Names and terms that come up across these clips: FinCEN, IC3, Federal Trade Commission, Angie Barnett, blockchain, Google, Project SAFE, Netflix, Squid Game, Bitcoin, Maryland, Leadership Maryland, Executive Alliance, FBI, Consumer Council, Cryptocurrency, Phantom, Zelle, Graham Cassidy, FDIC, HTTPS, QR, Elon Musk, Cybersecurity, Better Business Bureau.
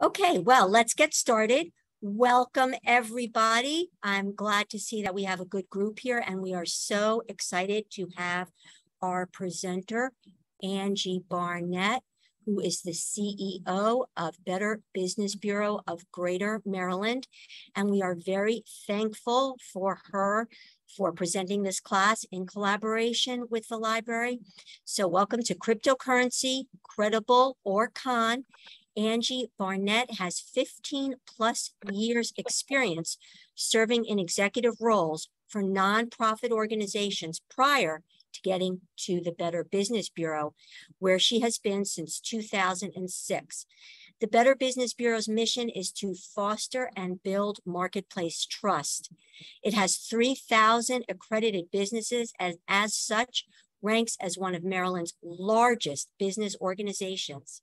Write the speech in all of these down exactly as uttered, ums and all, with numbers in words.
Okay, well, let's get started. Welcome, everybody. I'm glad to see that we have a good group here, and we are so excited to have our presenter, Angie Barnett, who is the C E O of Better Business Bureau of Greater Maryland. And we are very thankful for her for presenting this class in collaboration with the library. So welcome to Cryptocurrency, Credible or Con. Angie Barnett has fifteen plus years experience serving in executive roles for nonprofit organizations prior to getting to the Better Business Bureau, where she has been since two thousand six. The Better Business Bureau's mission is to foster and build marketplace trust. It has three thousand accredited businesses and as such ranks as one of Maryland's largest business organizations.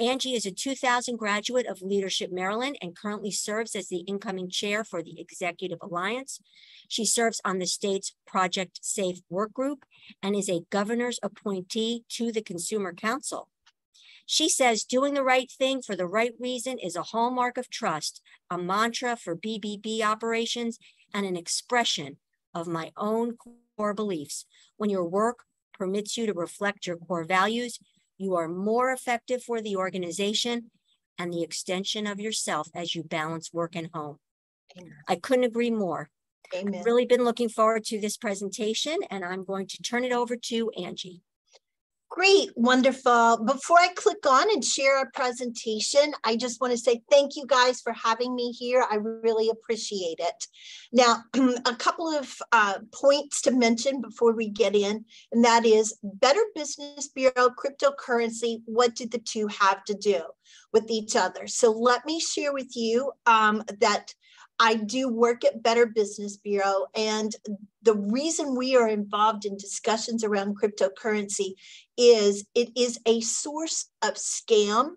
Angie is a two thousand graduate of Leadership Maryland and currently serves as the incoming chair for the Executive Alliance. She serves on the state's Project SAFE work group and is a governor's appointee to the Consumer Council. She says doing the right thing for the right reason is a hallmark of trust, a mantra for B B B operations, and an expression of my own core beliefs. When your work permits you to reflect your core values, you are more effective for the organization and the extension of yourself as you balance work and home. Amen. I couldn't agree more. Amen. I've really been looking forward to this presentation, and I'm going to turn it over to Angie. Great, wonderful. Before I click on and share our presentation, I just want to say thank you guys for having me here. I really appreciate it. Now, a couple of uh, points to mention before we get in, and that is Better Business Bureau, cryptocurrency, what do the two have to do with each other? So let me share with you um, that I do work at Better Business Bureau, and the reason we are involved in discussions around cryptocurrency is it is a source of scam,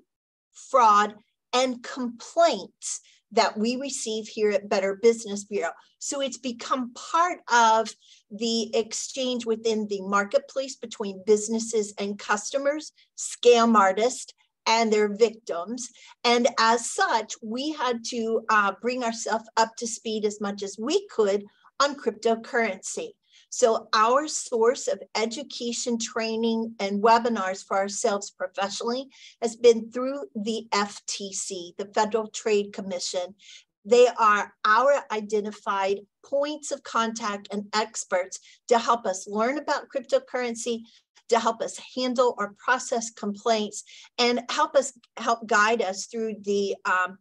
fraud, and complaints that we receive here at Better Business Bureau. So it's become part of the exchange within the marketplace between businesses and customers, scam artists, and their victims. And as such, we had to uh, bring ourselves up to speed as much as we could on cryptocurrency. So our source of education, training, and webinars for ourselves professionally has been through the F T C, the Federal Trade Commission. They are our identified points of contact and experts to help us learn about cryptocurrency, to help us handle or process complaints, and help us help guide us through the, um,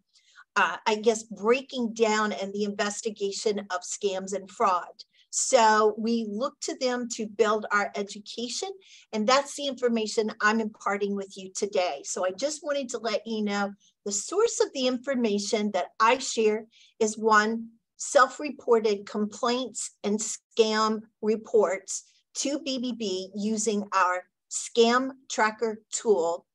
uh, I guess, breaking down and the investigation of scams and fraud. So we look to them to build our education, and that's the information I'm imparting with you today. So I just wanted to let you know the source of the information that I share is one, self-reported complaints and scam reports to B B B using our scam tracker tool.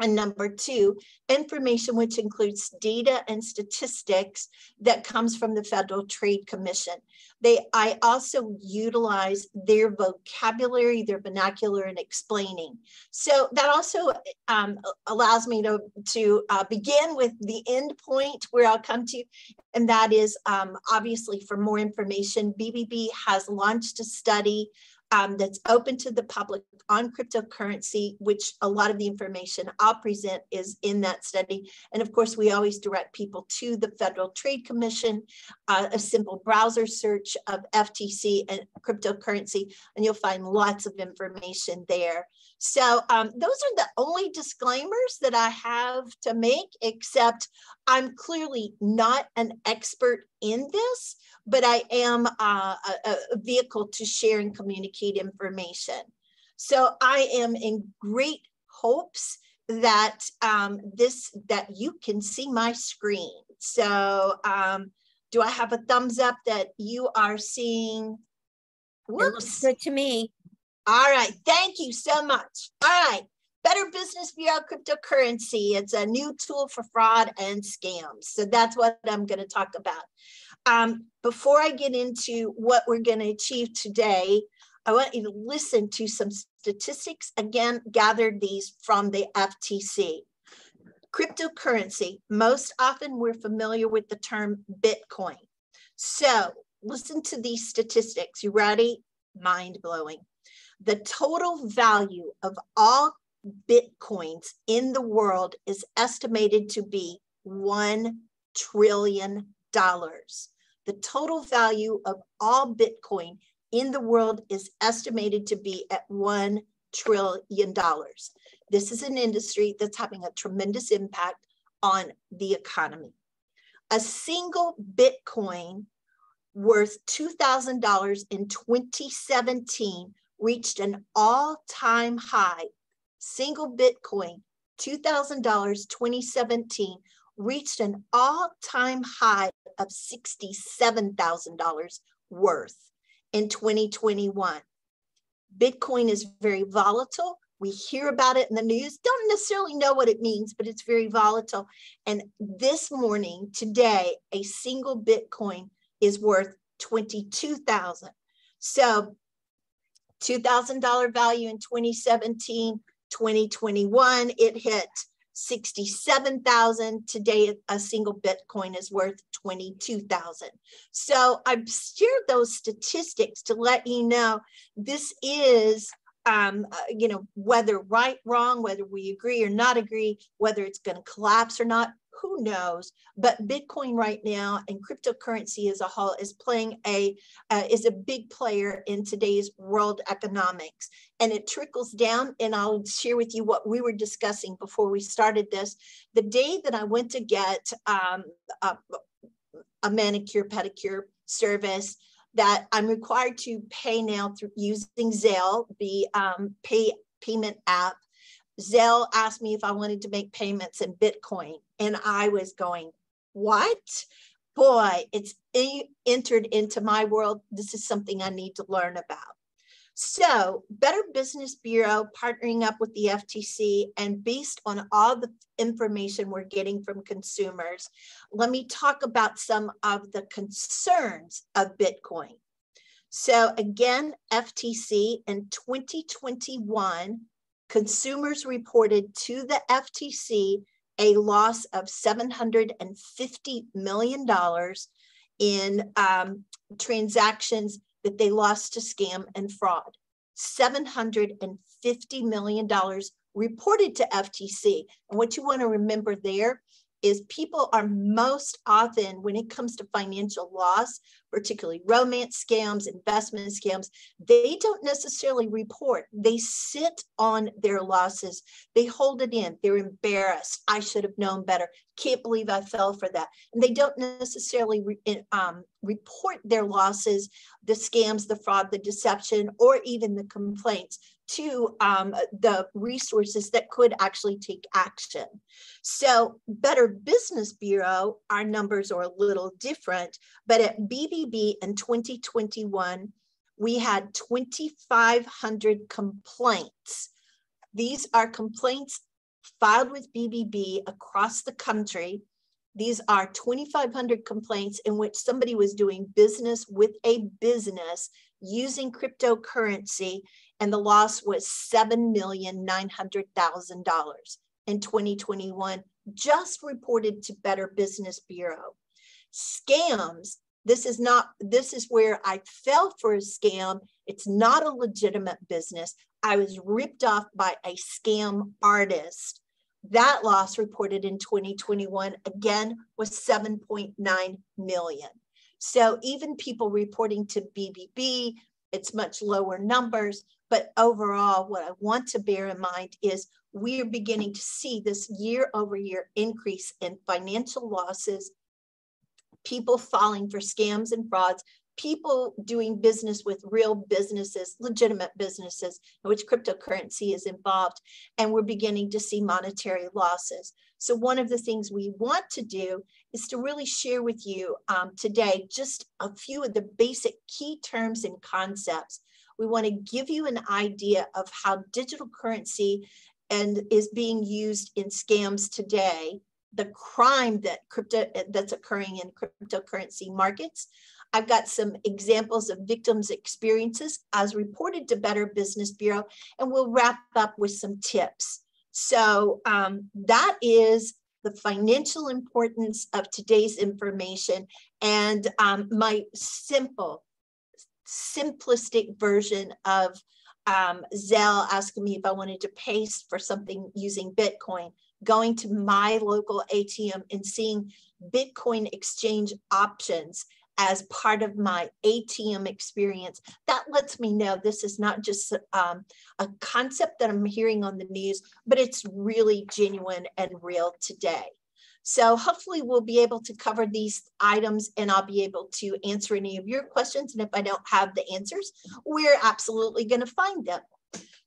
And number two, information which includes data and statistics that comes from the Federal Trade Commission. They, I also utilize their vocabulary, their vernacular in explaining. So that also um, allows me to, to uh, begin with the end point where I'll come to, and that is um, obviously for more information, B B B has launched a study Um, that's open to the public on cryptocurrency, which a lot of the information I'll present is in that study. And of course, we always direct people to the Federal Trade Commission, uh, a simple browser search of F T C and cryptocurrency, and you'll find lots of information there. So um, those are the only disclaimers that I have to make, except I'm clearly not an expert in this, but I am uh, a, a vehicle to share and communicate information. So I am in great hopes that um, this, that you can see my screen. So um, do I have a thumbs up that you are seeing? Whoops. It looks good to me. All right, thank you so much. All right, Better Business Bureau cryptocurrency. It's a new tool for fraud and scams. So that's what I'm gonna talk about. Um, before I get into what we're gonna achieve today, I want you to listen to some statistics. Again, gathered these from the F T C. Cryptocurrency, most often we're familiar with the term Bitcoin. So listen to these statistics. You ready? Mind-blowing. The total value of all Bitcoins in the world is estimated to be one trillion dollars. The total value of all Bitcoin in the world is estimated to be at one trillion dollars. This is an industry that's having a tremendous impact on the economy. A single Bitcoin worth two thousand dollars in twenty seventeen reached an all-time high. Single Bitcoin, two thousand dollars twenty seventeen, reached an all-time high of sixty-seven thousand dollars worth in twenty twenty-one. Bitcoin is very volatile. We hear about it in the news, don't necessarily know what it means, but it's very volatile. And this morning, today, a single Bitcoin is worth twenty-two thousand dollars. So two thousand dollars value in twenty seventeen, twenty twenty-one, it hit sixty-seven thousand. Today, a single Bitcoin is worth twenty-two thousand. So I've shared those statistics to let you know this is, um, uh, you know, whether right, wrong, whether we agree or not agree, whether it's going to collapse or not, who knows? But Bitcoin right now and cryptocurrency as a whole is playing a uh, is a big player in today's world economics, and it trickles down. And I'll share with you what we were discussing before we started this. The day that I went to get um, a, a manicure pedicure service that I'm required to pay now through using Zelle, the um, pay payment app. Zelle asked me if I wanted to make payments in Bitcoin, and I was going, what? Boy, it's entered into my world. This is something I need to learn about. So Better Business Bureau partnering up with the F T C, and based on all the information we're getting from consumers, let me talk about some of the concerns of Bitcoin. So again, F T C in twenty twenty-one, consumers reported to the F T C a loss of seven hundred fifty million dollars in um, transactions that they lost to scam and fraud. seven hundred fifty million dollars reported to F T C. And what you want to remember there is people are most often, when it comes to financial loss, particularly romance scams, investment scams, they don't necessarily report. They sit on their losses. They hold it in. They're embarrassed. I should have known better. Can't believe I fell for that. And they don't necessarily re um, report their losses, the scams, the fraud, the deception, or even the complaints to um, the resources that could actually take action. So Better Business Bureau, our numbers are a little different, but at B B B in twenty twenty-one, we had twenty-five hundred complaints. These are complaints filed with B B B across the country. These are twenty-five hundred complaints in which somebody was doing business with a business using cryptocurrency, and the loss was seven million nine hundred thousand dollars in twenty twenty-one, just reported to Better Business Bureau. Scams, this is not, this is where I fell for a scam. It's not a legitimate business. I was ripped off by a scam artist. That loss reported in twenty twenty-one, again, was seven point nine million. So even people reporting to B B B, it's much lower numbers, but overall, what I want to bear in mind is we're beginning to see this year over year increase in financial losses, people falling for scams and frauds, people doing business with real businesses, legitimate businesses, in which cryptocurrency is involved, and we're beginning to see monetary losses. So one of the things we want to do is to really share with you um, today just a few of the basic key terms and concepts. We want to give you an idea of how digital currency and is being used in scams today, the crime that crypto that's occurring in cryptocurrency markets. I've got some examples of victims' experiences as reported to Better Business Bureau, and we'll wrap up with some tips. So um, that is the financial importance of today's information and um, my simple, simplistic version of um, Zelle asking me if I wanted to pay for something using Bitcoin, going to my local A T M and seeing Bitcoin exchange options as part of my A T M experience. That lets me know this is not just um, a concept that I'm hearing on the news, but it's really genuine and real today. So hopefully we'll be able to cover these items and I'll be able to answer any of your questions. And if I don't have the answers, we're absolutely gonna find them.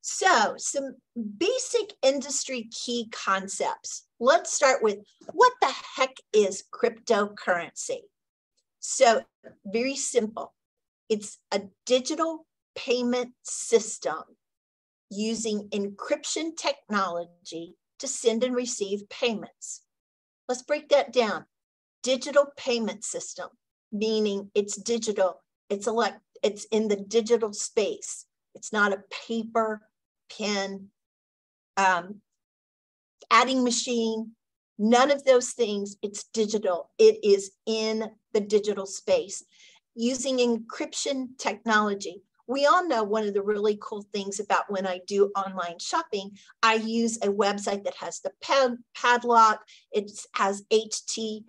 So some basic industry key concepts. Let's start with what the heck is cryptocurrency? So very simple. It's a digital payment system using encryption technology to send and receive payments. Let's break that down. Digital payment system, meaning it's digital, it's elect, it's in the digital space. It's not a paper, pen, um, adding machine, none of those things. It's digital. It is in the digital space using encryption technology. We all know one of the really cool things about when I do online shopping, I use a website that has the pad padlock. It has H T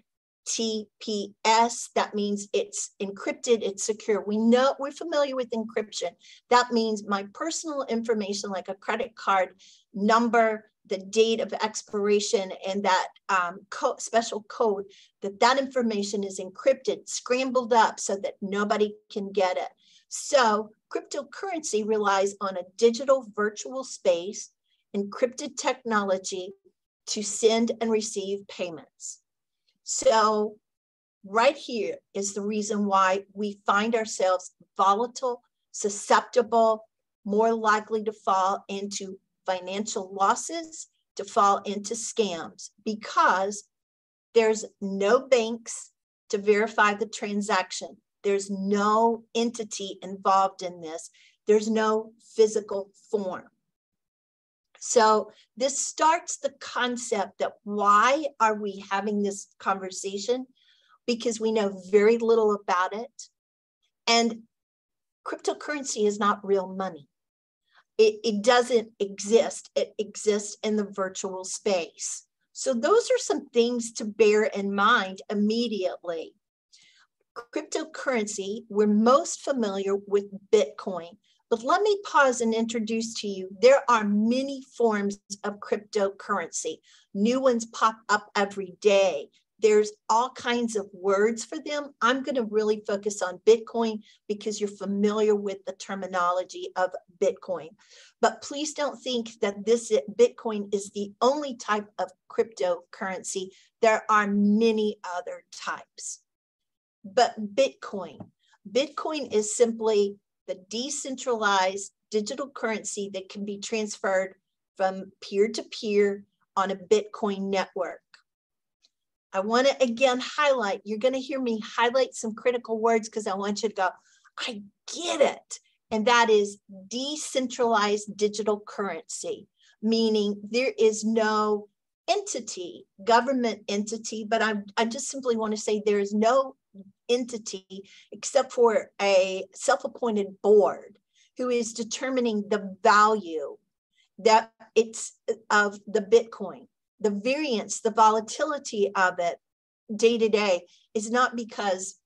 T P S. That means it's encrypted, it's secure. We know, we're familiar with encryption. That means my personal information, like a credit card number, the date of expiration, and that um, co- special code, that that information is encrypted, scrambled up so that nobody can get it. So cryptocurrency relies on a digital virtual space, encrypted technology to send and receive payments. So right here is the reason why we find ourselves volatile, susceptible, more likely to fall into financial losses, to fall into scams, because there's no banks to verify the transaction. There's no entity involved in this. There's no physical form. So this starts the concept that why are we having this conversation? Because we know very little about it. And cryptocurrency is not real money. It, it doesn't exist. It exists in the virtual space. So those are some things to bear in mind immediately. Cryptocurrency, we're most familiar with Bitcoin. But let me pause and introduce to you, there are many forms of cryptocurrency. New ones pop up every day. There's all kinds of words for them. I'm going to really focus on Bitcoin because you're familiar with the terminology of Bitcoin. But please don't think that this Bitcoin is the only type of cryptocurrency. There are many other types. But Bitcoin, Bitcoin is simply the decentralized digital currency that can be transferred from peer to peer on a Bitcoin network. I want to again highlight, you're going to hear me highlight some critical words because I want you to go, I get it. And that is decentralized digital currency, meaning there is no entity, government entity, but I, I just simply want to say there is no entity except for a self-appointed board who is determining the value that it's of the Bitcoin. The variance, the volatility of it day to day is not because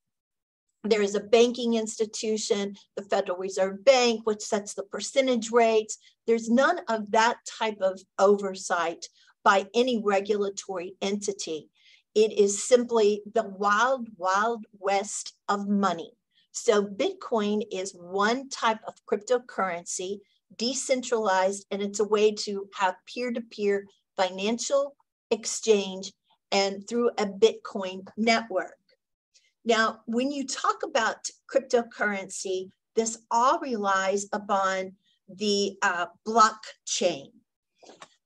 there is a banking institution, the Federal Reserve Bank, which sets the percentage rates. There's none of that type of oversight by any regulatory entity. It is simply the wild, wild west of money. So Bitcoin is one type of cryptocurrency, decentralized, and it's a way to have peer-to-peer financial exchange and through a Bitcoin network. Now, when you talk about cryptocurrency, this all relies upon the uh, blockchain.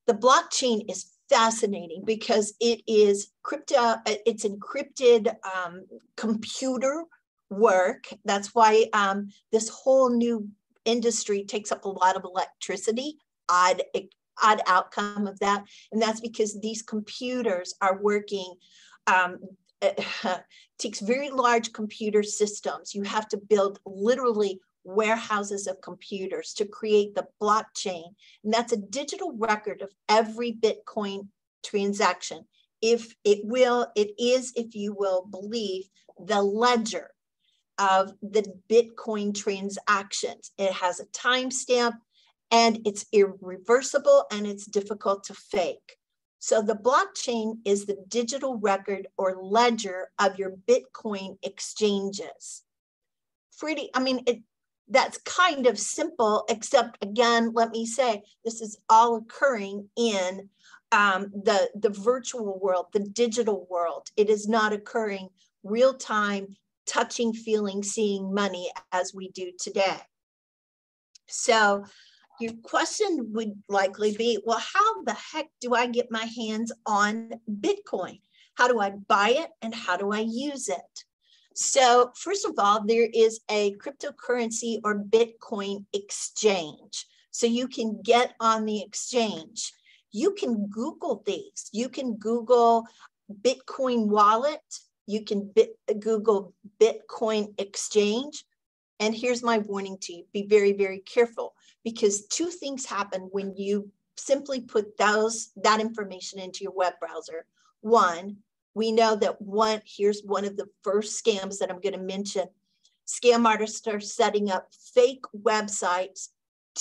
The blockchain is fascinating because it is crypto, it's encrypted um, computer work. That's why um, this whole new industry takes up a lot of electricity. I'd odd outcome of that. And that's because these computers are working, um, it takes very large computer systems. You have to build literally warehouses of computers to create the blockchain. And that's a digital record of every Bitcoin transaction. If it will, it is, if you will believe, the ledger of the Bitcoin transactions. It has a timestamp and it's irreversible and it's difficult to fake. So the blockchain is the digital record or ledger of your Bitcoin exchanges. Pretty, I mean, it, that's kind of simple, except again, let me say, this is all occurring in um, the, the virtual world, the digital world. It is not occurring real time, touching, feeling, seeing money as we do today. So your question would likely be, well, how the heck do I get my hands on Bitcoin? How do I buy it and how do I use it? So first of all, there is a cryptocurrency or Bitcoin exchange. So you can get on the exchange. You can Google these. You can Google Bitcoin wallet. You can bit, Google Bitcoin exchange. And here's my warning to you, be very, very careful, because two things happen when you simply put those, that information into your web browser. One, we know that one, here's one of the first scams that I'm going to mention. Scam artists are setting up fake websites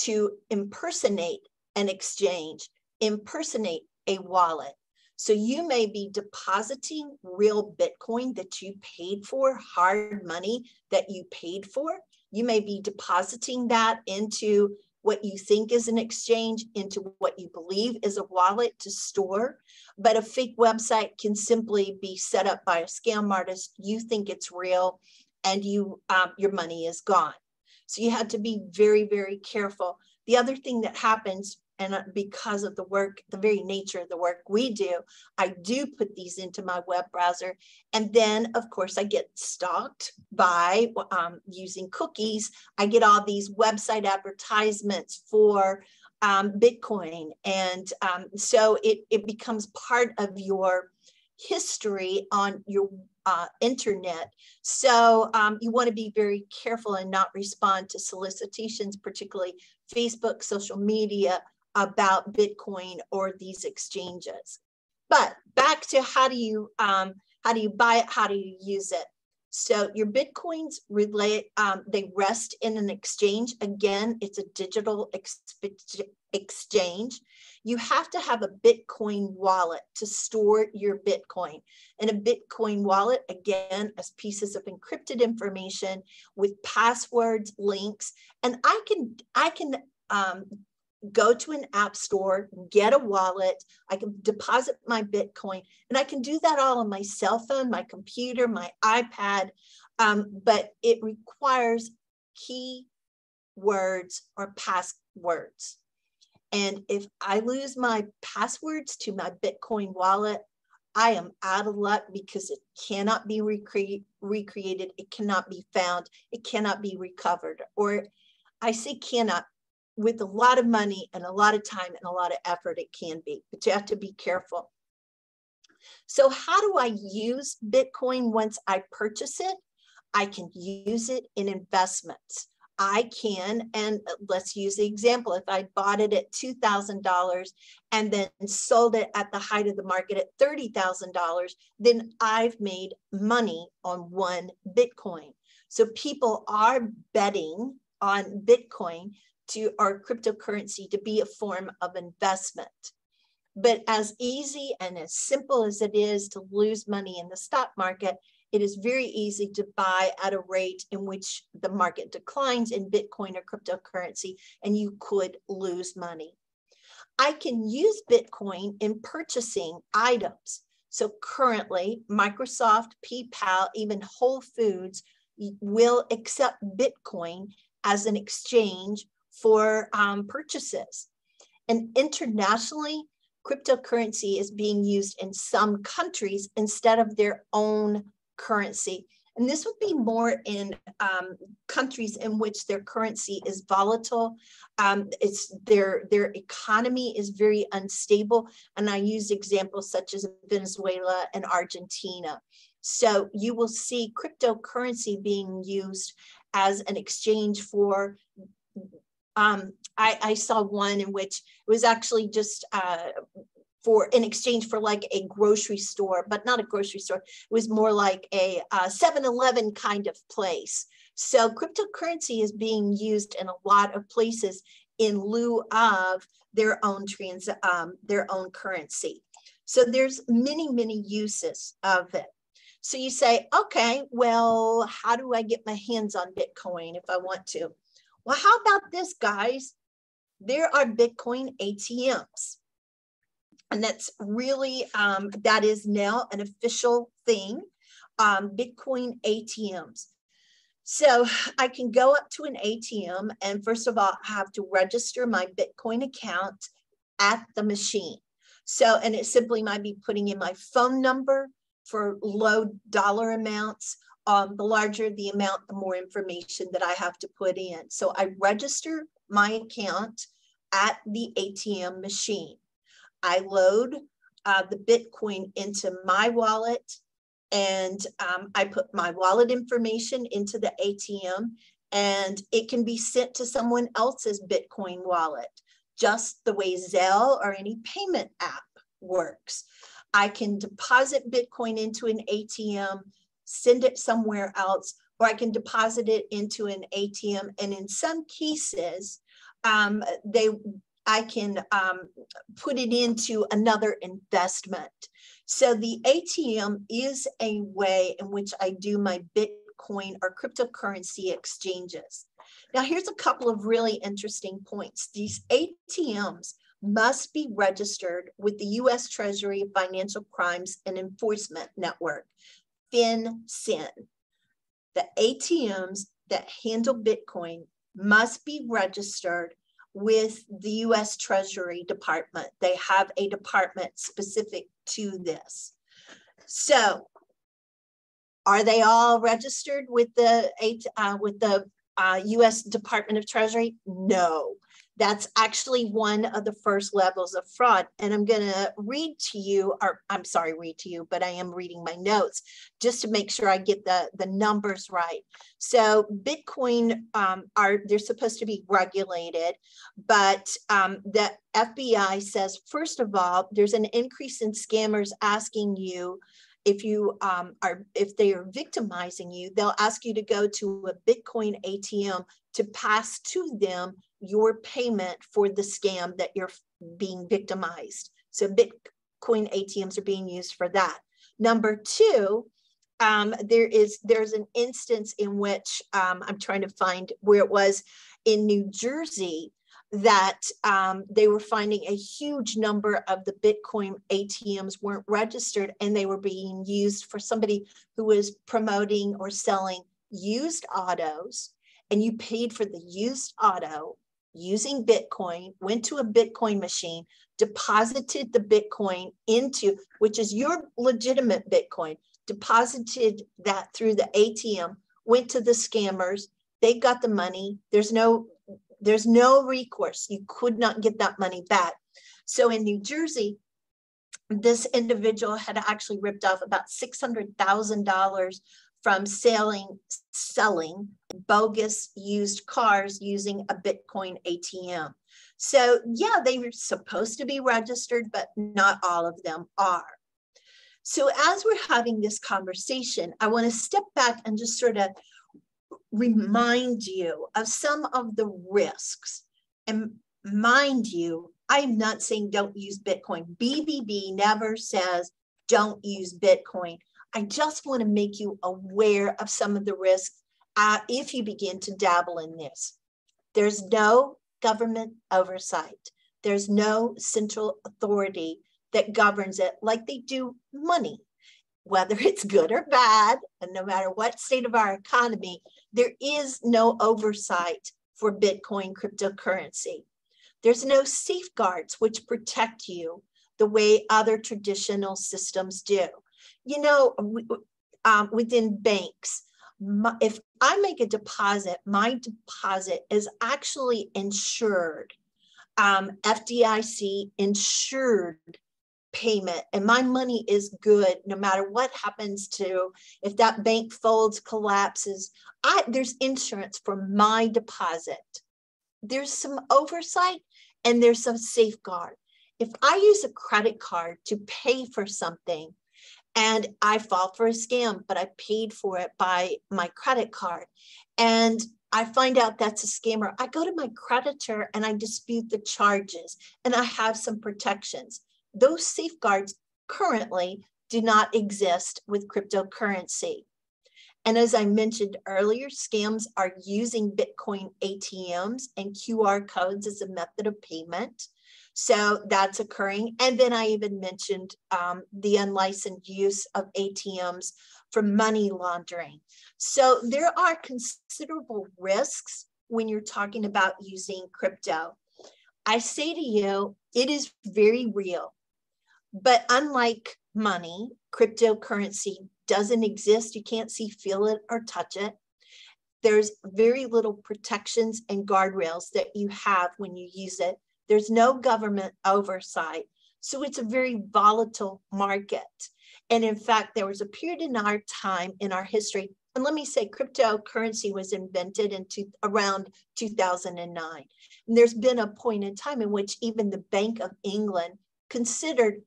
to impersonate an exchange, impersonate a wallet. So you may be depositing real Bitcoin that you paid for, hard money that you paid for. You may be depositing that into what you think is an exchange, into what you believe is a wallet to store. But a fake website can simply be set up by a scam artist. You think it's real and you um, your money is gone. So you have to be very, very careful. The other thing that happens, and because of the work, the very nature of the work we do, I do put these into my web browser. And then, of course, I get stalked by um, using cookies. I get all these website advertisements for um, Bitcoin. And um, so it, it becomes part of your history on your uh, internet. So um, you want to be very careful and not respond to solicitations, particularly Facebook, social media, about Bitcoin or these exchanges. But back to how do you um, how do you buy it? How do you use it? So your Bitcoins relate um, they rest in an exchange. Again, it's a digital ex exchange. You have to have a Bitcoin wallet to store your Bitcoin. And a Bitcoin wallet, again, as pieces of encrypted information with passwords, links, and I can I can. Um, go to an app store, get a wallet, I can deposit my Bitcoin, and I can do that all on my cell phone, my computer, my iPad, um, but it requires key words or passwords. And if I lose my passwords to my Bitcoin wallet, I am out of luck because it cannot be recre- recreated, it cannot be found, it cannot be recovered, or I say cannot, with a lot of money and a lot of time and a lot of effort, it can be, but you have to be careful. So how do I use Bitcoin once I purchase it? I can use it in investments. I can, and let's use the example, if I bought it at two thousand dollars and then sold it at the height of the market at thirty thousand dollars, then I've made money on one Bitcoin. So people are betting on Bitcoin to our cryptocurrency to be a form of investment. But as easy and as simple as it is to lose money in the stock market, it is very easy to buy at a rate in which the market declines in Bitcoin or cryptocurrency, and you could lose money. I can use Bitcoin in purchasing items. So currently, Microsoft, PayPal, even Whole Foods will accept Bitcoin as an exchange for um, purchases. And internationally, cryptocurrency is being used in some countries instead of their own currency. And this would be more in um, countries in which their currency is volatile. Um, it's their, their economy is very unstable. And I use examples such as Venezuela and Argentina. So you will see cryptocurrency being used as an exchange for, um, I, I saw one in which it was actually just uh, for in exchange for like a grocery store, but not a grocery store. It was more like a seven eleven kind of place. So cryptocurrency is being used in a lot of places in lieu of their own trans, um, their own currency. So there's many, many uses of it. So you say, okay, well, how do I get my hands on Bitcoin if I want to? Well, how about this, guys? There are Bitcoin A T Ms. And that's really, um, that is now an official thing, um, Bitcoin A T Ms. So I can go up to an A T M and first of all, I have to register my Bitcoin account at the machine. So, and it simply might be putting in my phone number for low dollar amounts. Um, the larger the amount, the more information that I have to put in. So I register my account at the A T M machine. I load uh, the Bitcoin into my wallet and um, I put my wallet information into the A T M and it can be sent to someone else's Bitcoin wallet, just the way Zelle or any payment app works. I can deposit Bitcoin into an A T M, send it somewhere else, or I can deposit it into an A T M. And in some cases, um, they I can um, put it into another investment. So the A T M is a way in which I do my Bitcoin or cryptocurrency exchanges. Now, here's a couple of really interesting points. These A T Ms must be registered with the U S Treasury Financial Crimes and Enforcement Network, FinCEN. The A T Ms that handle Bitcoin must be registered with the U S Treasury Department. They have a department specific to this. So are they all registered with the, uh, with the uh, U S Department of Treasury? No. That's actually one of the first levels of fraud. And I'm going to read to you, or I'm sorry, read to you, but I am reading my notes just to make sure I get the, the numbers right. So Bitcoin, um, are they're supposed to be regulated, but um, the F B I says, first of all, there's an increase in scammers asking you if you um, are, if they are victimizing you, they'll ask you to go to a Bitcoin A T M to pass to them your payment for the scam that you're being victimized. So Bitcoin A T Ms are being used for that. Number two, um, there is, there's an instance in which um, I'm trying to find where it was in New Jersey that um, they were finding a huge number of the Bitcoin A T Ms weren't registered and they were being used for somebody who was promoting or selling used autos, and you paid for the used auto using Bitcoin, went to a Bitcoin machine, deposited the Bitcoin into, which is your legitimate Bitcoin, deposited that through the A T M, went to the scammers, they got the money. There's no, there's no recourse. You could not get that money back. So in New Jersey, this individual had actually ripped off about six hundred thousand dollars from selling, selling bogus used cars using a Bitcoin A T M. So yeah, they were supposed to be registered, but not all of them are. So as we're having this conversation, I want to step back and just sort of remind you of some of the risks. And mind you, I'm not saying don't use Bitcoin. B B B never says don't use Bitcoin. I just want to make you aware of some of the risks uh, if you begin to dabble in this. There's no government oversight. There's no central authority that governs it like they do money, whether it's good or bad, and no matter what state of our economy, there is no oversight for Bitcoin cryptocurrency. There's no safeguards which protect you the way other traditional systems do. You know, um, within banks. My, if I make a deposit, my deposit is actually insured, um, F D I C insured payment, and my money is good no matter what happens to, if that bank folds, collapses, I, there's insurance for my deposit. There's some oversight and there's some safeguard. If I use a credit card to pay for something, and I fall for a scam, but I paid for it by my credit card, and I find out that's a scammer, I go to my creditor and I dispute the charges, and I have some protections. Those safeguards currently do not exist with cryptocurrency. And as I mentioned earlier, scams are using Bitcoin A T Ms and Q R codes as a method of payment. So that's occurring. And then I even mentioned um, the unlicensed use of A T Ms for money laundering. So there are considerable risks when you're talking about using crypto. I say to you, it is very real, but unlike money, cryptocurrency doesn't exist. You can't see, feel it, or touch it. There's very little protections and guardrails that you have when you use it. There's no government oversight. So it's a very volatile market. And in fact, there was a period in our time, in our history, and let me say cryptocurrency was invented in two, around two thousand nine. And there's been a point in time in which even the Bank of England considered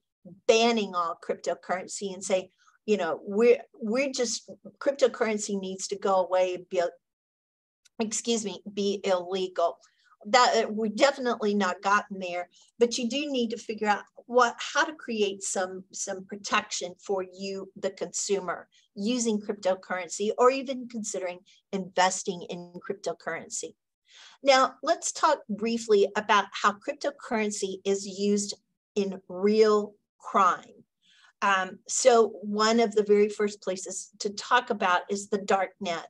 banning all cryptocurrency and say, you know, we're, we're just, cryptocurrency needs to go away, and be, excuse me, be illegal. That we've definitely not gotten there, but you do need to figure out what how to create some some protection for you, the consumer, using cryptocurrency or even considering investing in cryptocurrency. Now, let's talk briefly about how cryptocurrency is used in real crime. Um, so one of the very first places to talk about is the darknet.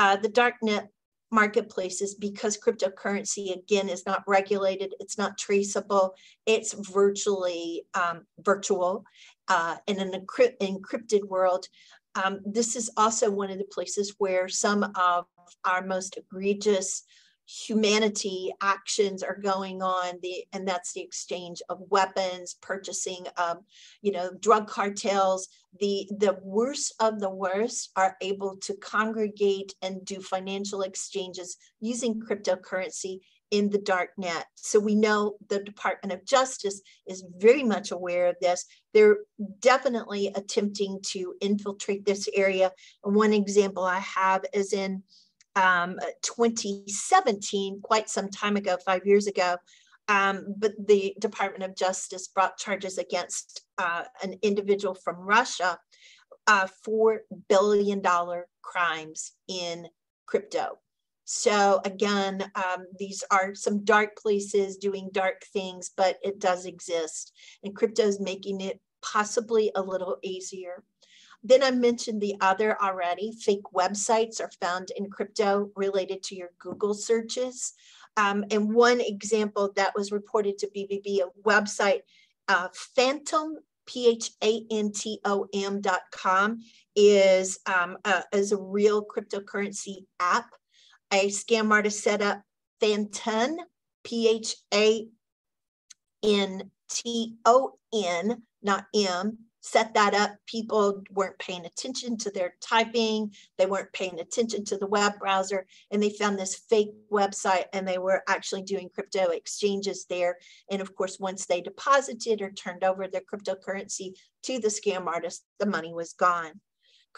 Uh, the darknet marketplaces, because cryptocurrency, again, is not regulated, it's not traceable, it's virtually um, virtual uh, in an encrypt encrypted world. Um, this is also one of the places where some of our most egregious humanity actions are going on, the, and that's the exchange of weapons, purchasing of, you know, drug cartels. The, the worst of the worst are able to congregate and do financial exchanges using cryptocurrency in the dark net. So we know the Department of Justice is very much aware of this. They're definitely attempting to infiltrate this area. And one example I have is in Um, twenty seventeen, quite some time ago, five years ago, um, but the Department of Justice brought charges against uh, an individual from Russia uh, for four billion dollar crimes in crypto. So again, um, these are some dark places doing dark things, but it does exist. And crypto is making it possibly a little easier. Then I mentioned the other already. Fake websites are found in crypto related to your Google searches. Um, and one example that was reported to B B B, a website, uh, Phantom, P H A N T O M dot com, is, um, uh, is a real cryptocurrency app. A scam artist set up Phantom, P H A N T O N, not M, set that up. People weren't paying attention to their typing. They weren't paying attention to the web browser. And they found this fake website and they were actually doing crypto exchanges there. And of course, once they deposited or turned over their cryptocurrency to the scam artist, the money was gone.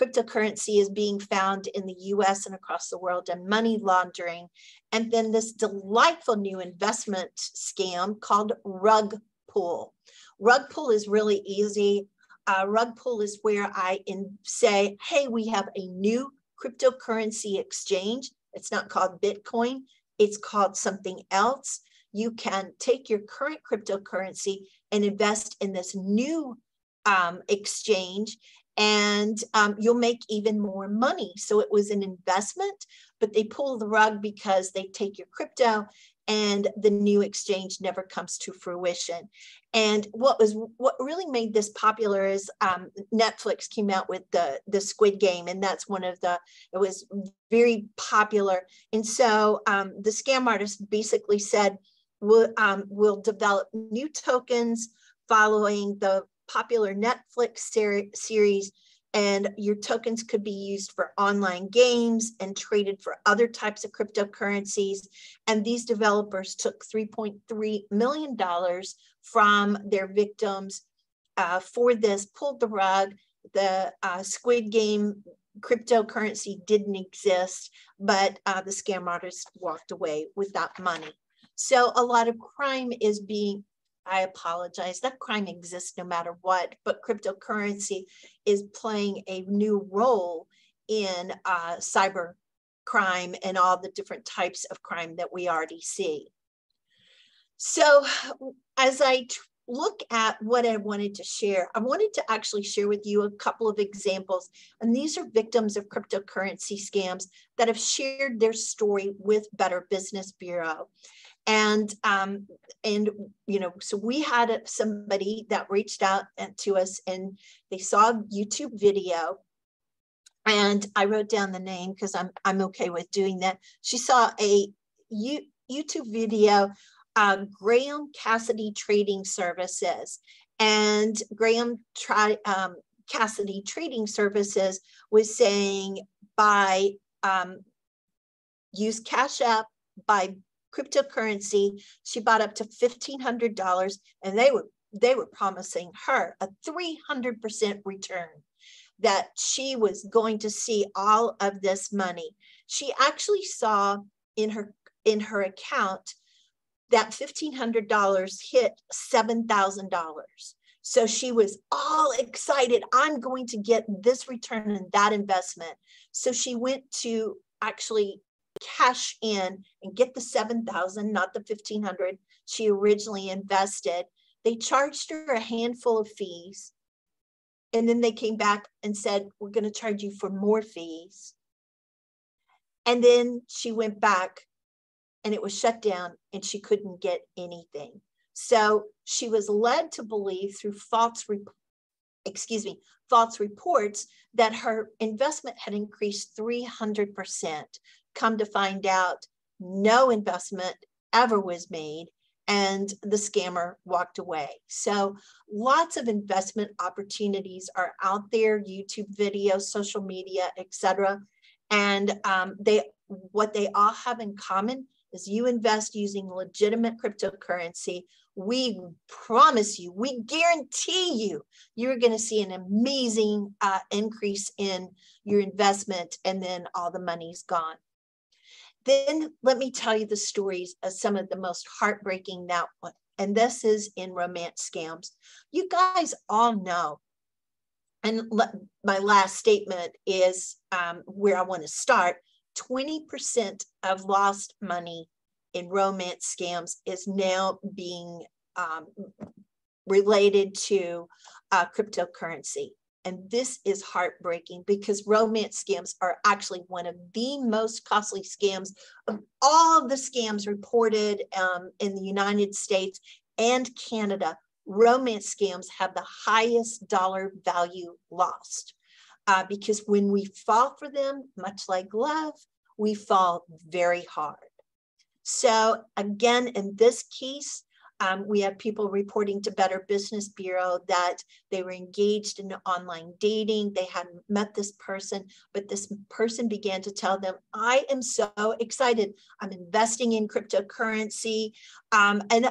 Cryptocurrency is being found in the U S and across the world in money laundering. And then this delightful new investment scam called rug pull. Rug pull is really easy. Uh, rug pull is where I in say, hey, we have a new cryptocurrency exchange. It's not called Bitcoin. It's called something else. You can take your current cryptocurrency and invest in this new um, exchange, and um, you'll make even more money. So it was an investment, but they pull the rug because they take your crypto and the new exchange never comes to fruition. And what was what really made this popular is um, Netflix came out with the the Squid Game, and that's one of the it was very popular. And so um, the scam artist basically said, "We'll um, we'll develop new tokens following the popular Netflix ser series." And your tokens could be used for online games and traded for other types of cryptocurrencies. And these developers took three point three million dollars from their victims uh, for this, pulled the rug. The uh, Squid Game cryptocurrency didn't exist, but uh, the scam artist walked away with that money. So a lot of crime is being I apologize, that crime exists no matter what, but cryptocurrency is playing a new role in uh, cyber crime and all the different types of crime that we already see. So as I look at what I wanted to share, I wanted to actually share with you a couple of examples. And these are victims of cryptocurrency scams that have shared their story with Better Business Bureau. And, um, and you know, so we had somebody that reached out to us and they saw a YouTube video, and I wrote down the name because I'm, I'm okay with doing that. She saw a U YouTube video, uh, Graham Cassidy Trading Services, and Graham tri um, Cassidy Trading Services was saying buy, um, use Cash App, buy cryptocurrency. She bought up to fifteen hundred dollars, and they were they were promising her a three hundred percent return, that she was going to see all of this money. She actually saw in her in her account that fifteen hundred dollars hit seven thousand dollars. So she was all excited. I'm going to get this return in that investment. So she went to actually cash in and get the seven thousand, not the fifteen hundred she originally invested. They charged her a handful of fees, and then they came back and said, we're going to charge you for more fees. And then she went back and it was shut down and she couldn't get anything. So she was led to believe through false reports excuse me, false reports that her investment had increased three hundred percent. Come to find out, no investment ever was made, and the scammer walked away. So lots of investment opportunities are out there, YouTube videos, social media, et cetera. And um, they, what they all have in common is you invest using legitimate cryptocurrency. We promise you, we guarantee you, you're going to see an amazing uh, increase in your investment, and then all the money's gone. Then let me tell you the stories of some of the most heartbreaking that one. And this is in romance scams. You guys all know, and my last statement is um, where I want to start, twenty percent of lost money in romance scams is now being um, related to uh, cryptocurrency. And this is heartbreaking because romance scams are actually one of the most costly scams of all of the scams reported um, in the United States and Canada. Romance scams have the highest dollar value lost uh, because when we fall for them, much like love, we fall very hard. So again, in this case, Um, we have people reporting to Better Business Bureau that they were engaged in online dating. They hadn't met this person, but this person began to tell them, I am so excited. I'm investing in cryptocurrency. Um, and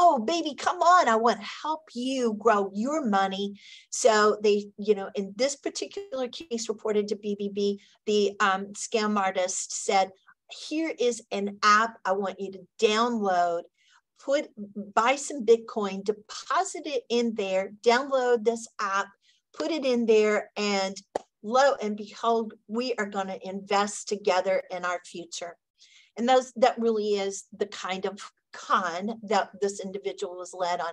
oh, baby, come on. I want to help you grow your money. So they, you know, in this particular case reported to B B B, the um, scam artist said, here is an app I want you to download. Put, buy some Bitcoin, deposit it in there, download this app, put it in there, and lo and behold, we are going to invest together in our future. And those, that really is the kind of con that this individual was led on.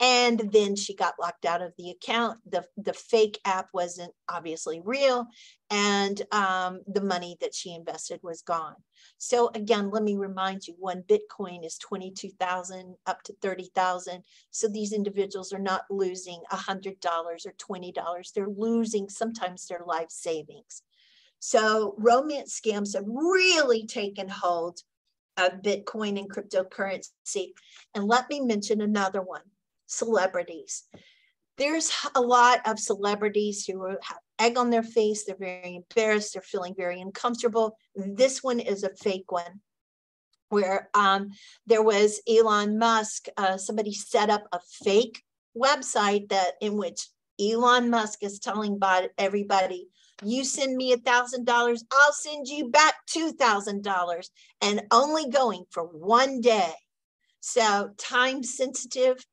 And then she got locked out of the account. The, the fake app wasn't obviously real. And um, the money that she invested was gone. So again, let me remind you, one Bitcoin is twenty-two thousand up to thirty thousand. So these individuals are not losing one hundred dollars or twenty dollars. They're losing sometimes their life savings. So romance scams have really taken hold of Bitcoin and cryptocurrency. And let me mention another one, celebrities. There's a lot of celebrities who have egg on their face. They're very embarrassed. They're feeling very uncomfortable. This one is a fake one where um, there was Elon Musk. Uh, somebody set up a fake website that in which Elon Musk is telling everybody, you send me one thousand dollars, I'll send you back two thousand dollars, and only going for one day. So time sensitive,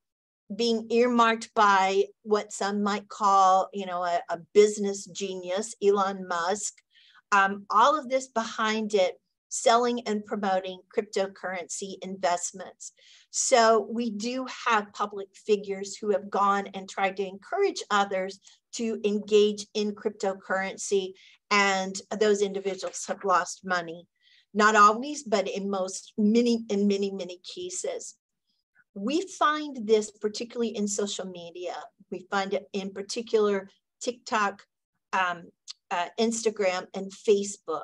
being earmarked by what some might call, you know, a, a business genius, Elon Musk, um, all of this behind it, selling and promoting cryptocurrency investments. So we do have public figures who have gone and tried to encourage others to engage in cryptocurrency, and those individuals have lost money. Not always, but in most, many, in many, many cases. We find this particularly in social media. We find it in particular TikTok, um, uh, Instagram, and Facebook,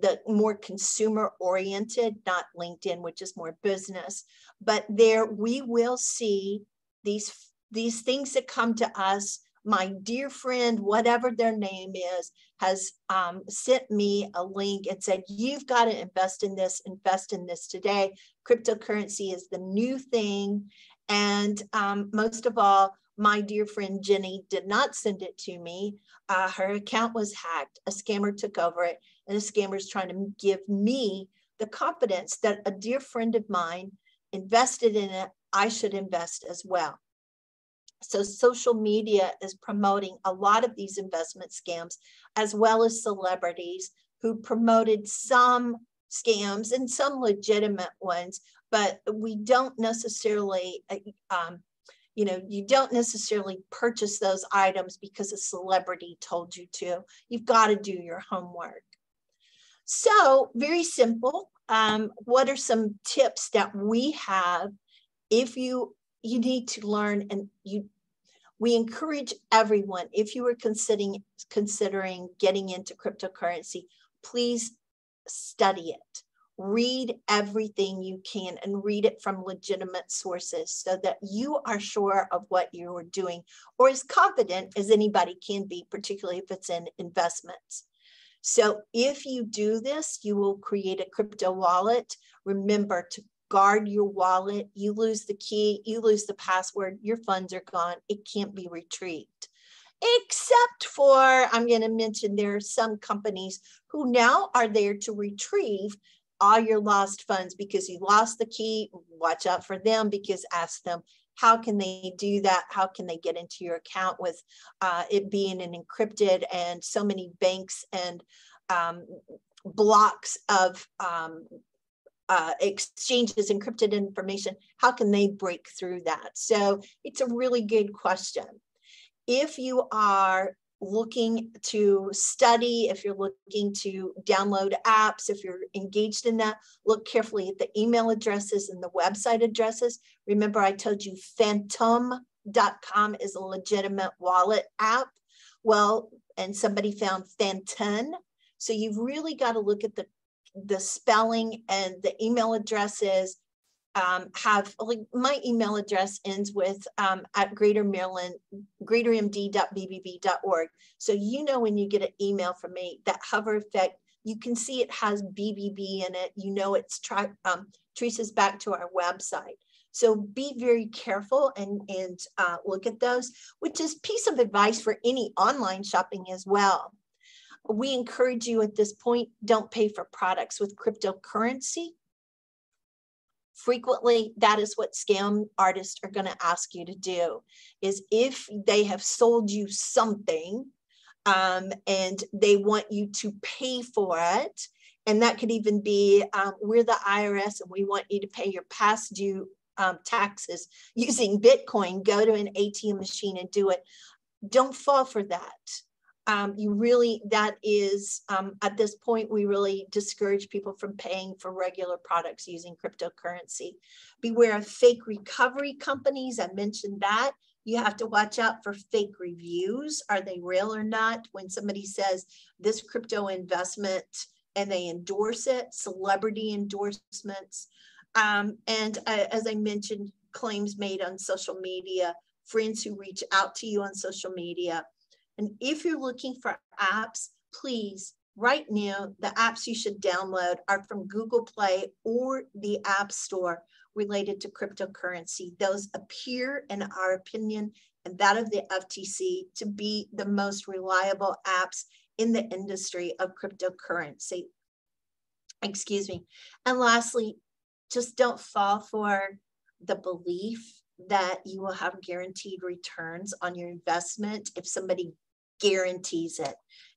the more consumer-oriented, not LinkedIn, which is more business. But there we will see these, these things that come to us. My dear friend, whatever their name is, has um, sent me a link and said, you've got to invest in this, invest in this today. Cryptocurrency is the new thing. And um, most of all, my dear friend Jenny did not send it to me. Uh, her account was hacked. A scammer took over it. And a scammer is trying to give me the confidence that a dear friend of mine invested in it. I should invest as well. So social media is promoting a lot of these investment scams, as well as celebrities who promoted some scams and some legitimate ones, but we don't necessarily, um, you know, you don't necessarily purchase those items because a celebrity told you to. You've got to do your homework. So very simple. Um, what are some tips that we have if you You need to learn, and you, we encourage everyone, if you are considering, considering getting into cryptocurrency, please study it. Read everything you can and read it from legitimate sources so that you are sure of what you are doing, or as confident as anybody can be, particularly if it's in investments. So if you do this, you will create a crypto wallet. Remember to guard your wallet. You lose the key, you lose the password, your funds are gone. It can't be retrieved. Except for, I'm going to mention there are some companies who now are there to retrieve all your lost funds because you lost the key. Watch out for them, because ask them, how can they do that? How can they get into your account with uh, it being an encrypted, and so many banks and um, blocks of um, Uh, exchanges encrypted information, how can they break through that? So it's a really good question. If you are looking to study, if you're looking to download apps, if you're engaged in that, look carefully at the email addresses and the website addresses. Remember, I told you phantom dot com is a legitimate wallet app. Well, and somebody found Phantom. So you've really got to look at the the spelling and the email addresses. Um, have, like, my email address ends with um, at Greater Maryland, greater m d dot b b b dot org. So you know when you get an email from me, that hover effect, you can see it has B B B in it. You know it's tra um, traces back to our website. So be very careful and, and uh, look at those, which is piece of advice for any online shopping as well. We encourage you at this point, don't pay for products with cryptocurrency. Frequently, that is what scam artists are going to ask you to do, is if they have sold you something um, and they want you to pay for it, And that could even be, um, we're the I R S and we want you to pay your past due um, taxes using Bitcoin. Go to an A T M machine and do it. Don't fall for that. Um, you really, that is, um, at this point, we really discourage people from paying for regular products using cryptocurrency. Beware of fake recovery companies. I mentioned that. You have to watch out for fake reviews. Are they real or not? When somebody says this crypto investment and they endorse it, celebrity endorsements. Um, and uh, as I mentioned, claims made on social media, friends who reach out to you on social media. And if you're looking for apps, please, right now, the apps you should download are from Google Play or the App Store related to cryptocurrency. Those appear, in our opinion, and that of the F T C, to be the most reliable apps in the industry of cryptocurrency. Excuse me. And lastly, just don't fall for the belief that you will have guaranteed returns on your investment if somebody guarantees it.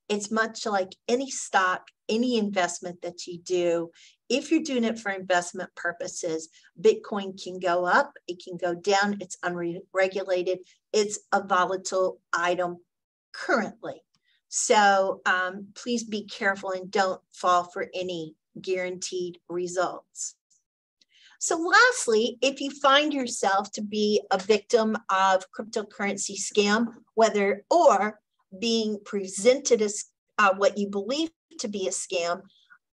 It's much like any stock, any investment that you do. If you're doing it for investment purposes, Bitcoin can go up, it can go down, it's unregulated, it's a volatile item currently. So um, please be careful and don't fall for any guaranteed results. So lastly, if you find yourself to be a victim of cryptocurrency scam, whether or being presented as uh, what you believe to be a scam,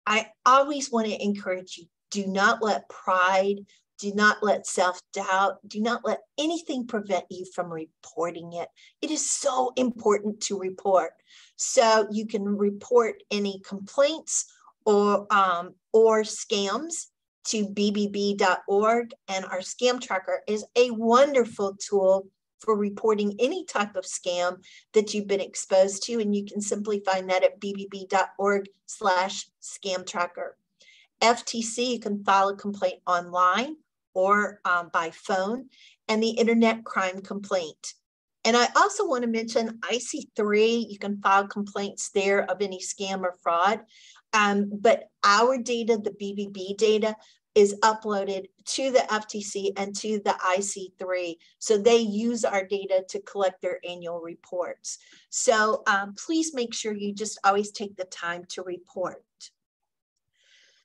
I always want to encourage you, do not let pride, do not let self-doubt, do not let anything prevent you from reporting it. It is so important to report. So you can report any complaints or, um, or scams to B B B dot org, and our scam tracker is a wonderful tool for reporting any type of scam that you've been exposed to, and you can simply find that at B B B dot org slash scam tracker. F T C, you can file a complaint online or um, by phone, and the Internet Crime Complaint. And I also want to mention I C three, you can file complaints there of any scam or fraud. Um, but our data, the B B B data, is uploaded to the F T C and to the I C three. So they use our data to collect their annual reports. So um, please make sure you just always take the time to report.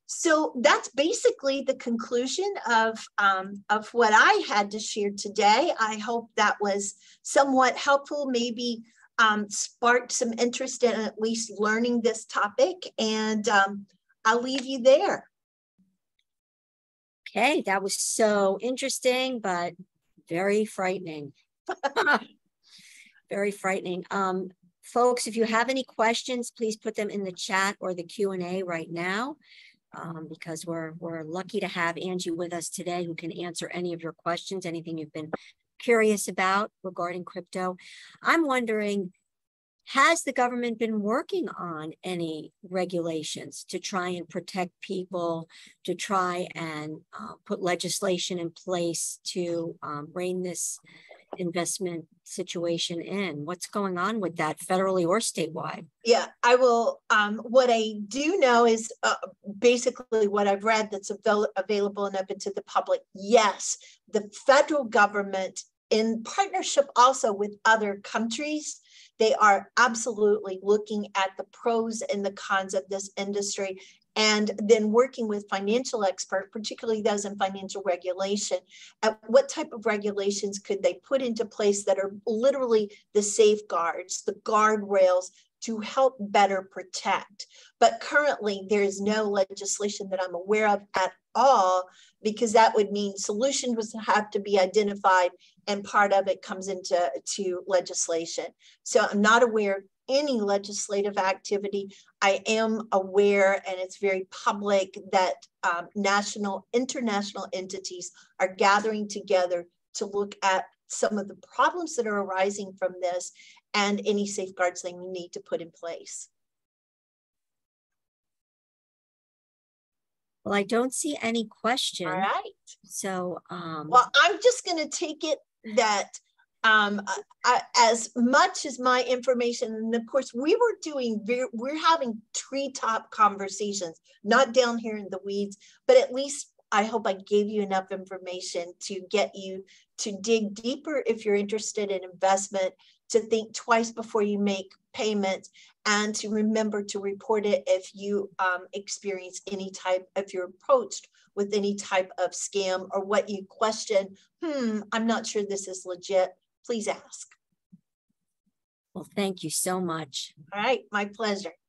So that's basically the conclusion of, um, of what I had to share today. I hope that was somewhat helpful, maybe Um, sparked some interest in at least learning this topic, and um, I'll leave you there. Okay, that was so interesting, but very frightening. Very frightening. Um, folks, if you have any questions, please put them in the chat or the Q and A right now, um, because we're, we're lucky to have Angie with us today, who can answer any of your questions, anything you've been curious about regarding crypto. I'm wondering, has the government been working on any regulations to try and protect people, to try and uh, put legislation in place to um, rein this investment situation in? What's going on with that federally or statewide? Yeah, I will. Um, what I do know is uh, basically what I've read that's avail available and open to the public. Yes, the federal government, in partnership also with other countries, they are absolutely looking at the pros and the cons of this industry, and then working with financial experts, particularly those in financial regulation, at what type of regulations could they put into place that are literally the safeguards, the guardrails to help better protect. But currently, there is no legislation that I'm aware of at all, because that would mean solutions would have to be identified, and part of it comes into to legislation. So I'm not aware of any legislative activity. I am aware, and it's very public, that um, national, international entities are gathering together to look at some of the problems that are arising from this and any safeguards they need to put in place. Well, I don't see any questions. All right. So, um... well, I'm just going to take it that um, I, as much as my information. And of course, we were doing, we're, we're having treetop conversations, not down here in the weeds, but at least I hope I gave you enough information to get you to dig deeper if you're interested in investment, to think twice before you make payments, and to remember to report it if you um, experience any type, if you're approached with any type of scam or what you question, hmm, I'm not sure this is legit, please ask. Well, thank you so much. All right, my pleasure.